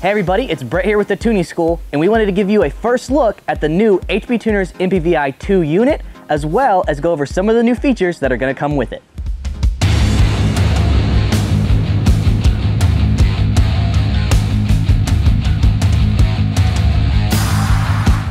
Hey everybody, it's Brett here with the Tuning School, and we wanted to give you a first look at the new HP Tuners MPVI 2 unit, as well as go over some of the new features that are going to come with it.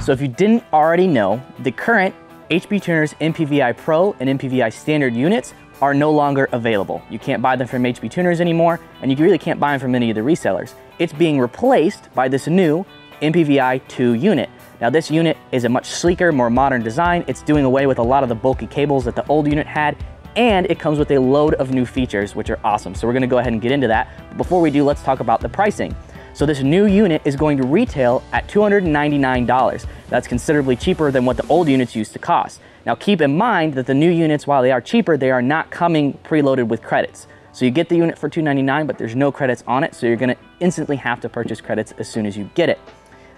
So if you didn't already know, the current HP Tuners MPVI Pro and MPVI Standard units are no longer available. You can't buy them from HP Tuners anymore, and you really can't buy them from any of the resellers. It's being replaced by this new MPVI 2 unit. Now this unit is a much sleeker, more modern design. It's doing away with a lot of the bulky cables that the old unit had, and it comes with a load of new features, which are awesome. So we're gonna go ahead and get into that. But before we do, let's talk about the pricing. So this new unit is going to retail at $299. That's considerably cheaper than what the old units used to cost. Now keep in mind that the new units, while they are cheaper, they are not coming preloaded with credits. So you get the unit for $299, but there's no credits on it, so you're gonna instantly have to purchase credits as soon as you get it.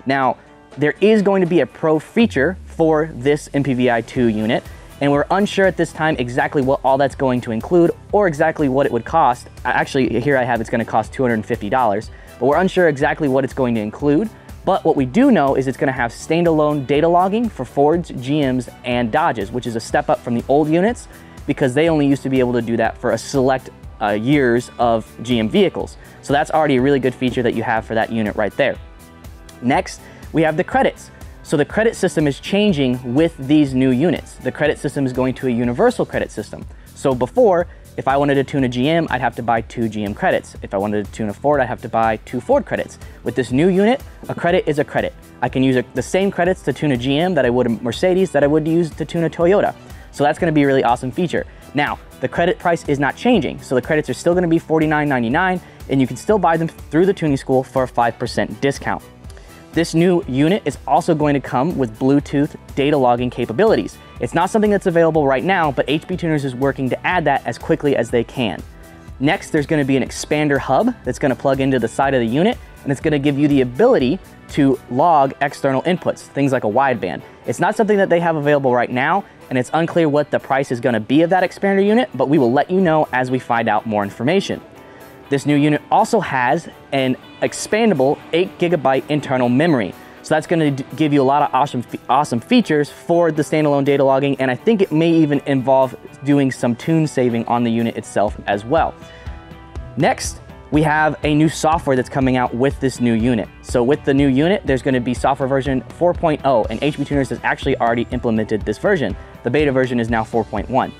Now, there is going to be a pro feature for this MPVI 2 unit, and we're unsure at this time exactly what all that's going to include or exactly what it would cost. Actually, here I have it's gonna cost $250, but we're unsure exactly what it's going to include. But what we do know is it's gonna have standalone data logging for Fords, GMs, and Dodges, which is a step up from the old units because they only used to be able to do that for a select years of GM vehicles. So that's already a really good feature that you have for that unit right there. Next, we have the credits. So the credit system is changing with these new units. The credit system is going to a universal credit system. So before, if I wanted to tune a GM, I'd have to buy 2 GM credits. If I wanted to tune a Ford, I'd have to buy 2 Ford credits. With this new unit, a credit is a credit. I can use the same credits to tune a GM that I would a Mercedes, that I would use to tune a Toyota. So that's gonna be a really awesome feature. Now, the credit price is not changing, so the credits are still gonna be $49.99, and you can still buy them through the Tuning School for a 5% discount. This new unit is also going to come with Bluetooth data logging capabilities. It's not something that's available right now, but HP Tuners is working to add that as quickly as they can. Next, there's gonna be an expander hub that's gonna plug into the side of the unit, and it's gonna give you the ability to log external inputs, things like a wideband. It's not something that they have available right now, and it's unclear what the price is gonna be of that expander unit, but we will let you know as we find out more information. This new unit also has an expandable 8 GB internal memory. So that's gonna give you a lot of awesome features for the standalone data logging, and I think it may even involve doing some tune saving on the unit itself as well. Next, we have a new software that's coming out with this new unit. So with the new unit, there's gonna be software version 4.0, and HP Tuners has actually already implemented this version. The beta version is now 4.1.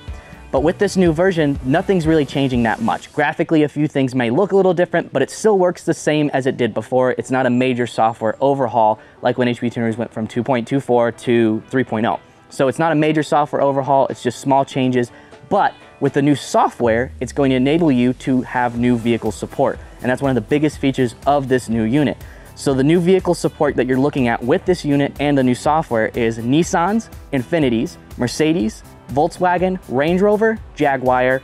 But with this new version, nothing's really changing that much. Graphically, a few things may look a little different, but it still works the same as it did before. It's not a major software overhaul like when HP Tuners went from 2.24 to 3.0. So it's not a major software overhaul, it's just small changes. But with the new software, it's going to enable you to have new vehicle support. And that's one of the biggest features of this new unit. So the new vehicle support that you're looking at with this unit and the new software is Nissan's, Infinity's, Mercedes, Volkswagen, Range Rover, Jaguar,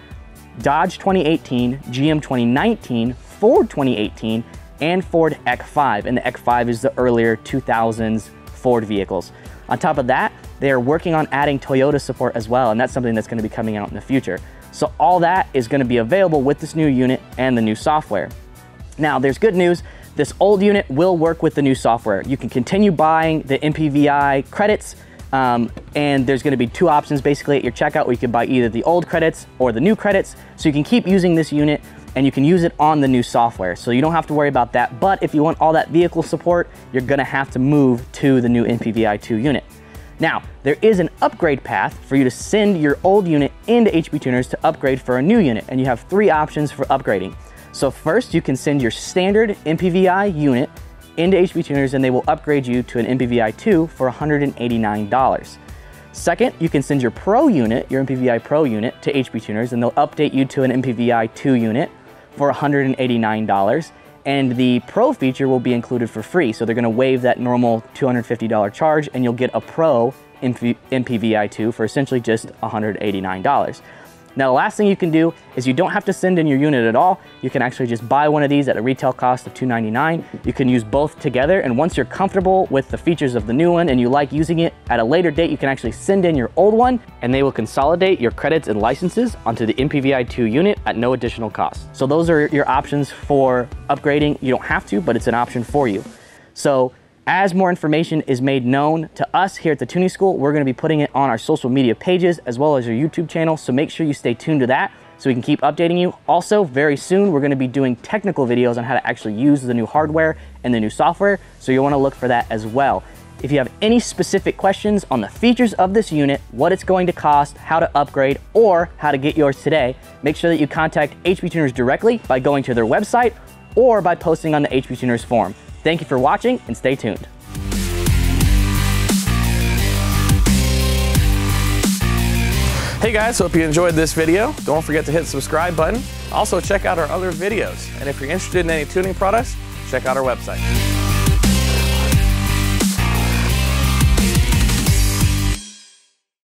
Dodge 2018, GM 2019, Ford 2018, and Ford Eck5. And the Eck5 is the earlier 2000s Ford vehicles. On top of that, they're working on adding Toyota support as well, and that's something that's gonna be coming out in the future. So all that is gonna be available with this new unit and the new software. Now, there's good news. This old unit will work with the new software. You can continue buying the MPVI credits, and there's gonna be 2 options basically at your checkout, where you can buy either the old credits or the new credits. So you can keep using this unit, and you can use it on the new software. So you don't have to worry about that. But if you want all that vehicle support, you're gonna have to move to the new MPVI 2 unit. Now, there is an upgrade path for you to send your old unit into HP Tuners to upgrade for a new unit, and you have 3 options for upgrading. So first, you can send your standard MPVI unit into HP Tuners, and they will upgrade you to an MPVI 2 for $189. Second, you can send your Pro unit, your MPVI Pro unit, to HP Tuners, and they'll update you to an MPVI 2 unit for $189. And the Pro feature will be included for free. So they're gonna waive that normal $250 charge, and you'll get a Pro MPVI 2 for essentially just $189. Now, the last thing you can do is you don't have to send in your unit at all. You can actually just buy one of these at a retail cost of $299. You can use both together, and once you're comfortable with the features of the new one and you like using it, at a later date, you can actually send in your old one and they will consolidate your credits and licenses onto the MPVI 2 unit at no additional cost. So those are your options for upgrading. You don't have to, but it's an option for you. So as more information is made known to us here at the Tuning School, we're going to be putting it on our social media pages as well as our YouTube channel. So make sure you stay tuned to that so we can keep updating you. Also, very soon, we're going to be doing technical videos on how to actually use the new hardware and the new software. So you'll want to look for that as well. If you have any specific questions on the features of this unit, what it's going to cost, how to upgrade, or how to get yours today, make sure that you contact HP Tuners directly by going to their website or by posting on the HP Tuners forum. Thank you for watching and stay tuned. Hey guys, hope you enjoyed this video. Don't forget to hit the subscribe button. Also check out our other videos. And if you're interested in any tuning products, check out our website.